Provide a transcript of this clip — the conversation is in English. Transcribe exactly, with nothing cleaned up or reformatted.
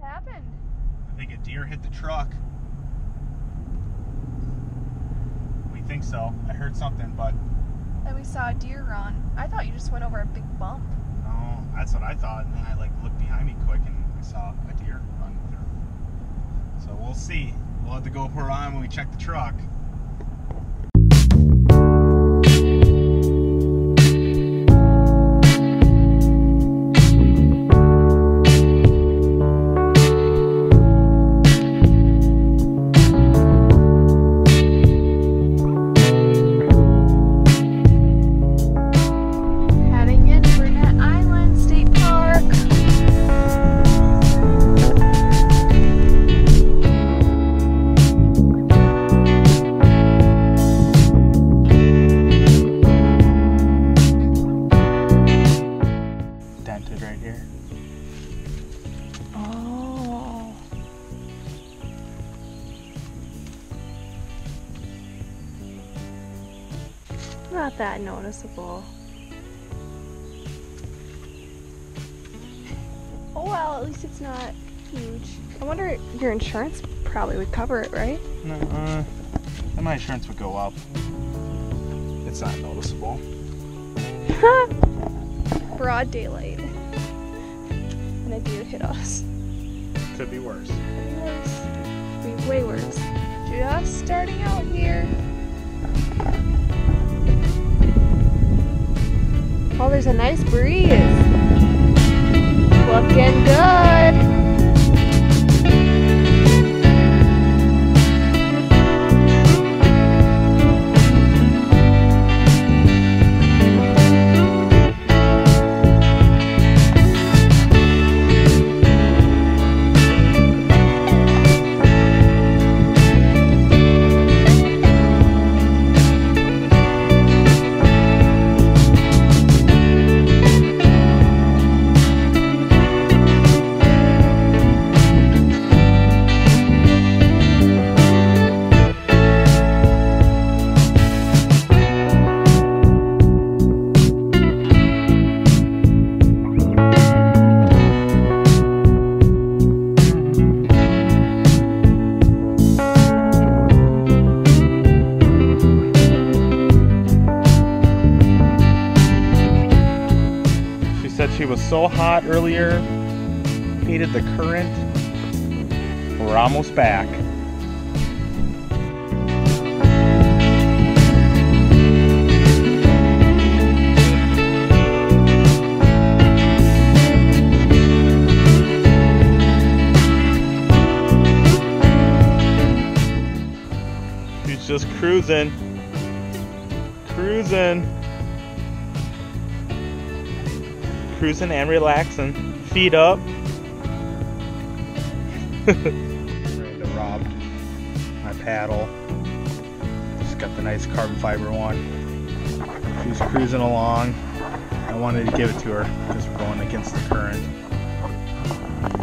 What happened? I think a deer hit the truck. We think so. I heard something, but... And we saw a deer run. I thought you just went over a big bump. No, that's what I thought. And then I like looked behind me quick and I saw a deer run through. So we'll see. We'll have to go for a run when we check the truck. Not that noticeable. Oh well, at least it's not huge. I wonder, your insurance probably would cover it, right? No, uh, my insurance would go up. It's not noticeable. Broad daylight. And a deer hit us. Could be worse. Could be worse. Could be way worse. Just starting out here. Oh, there's a nice breeze. Looking good. She was so hot earlier, hated the current. We're almost back. She's just cruising, cruising. Cruising and relaxing. Feet up. Brenda robbed my paddle. Just got the nice carbon fiber one. She's cruising along. I wanted to give it to her because we're going against the current.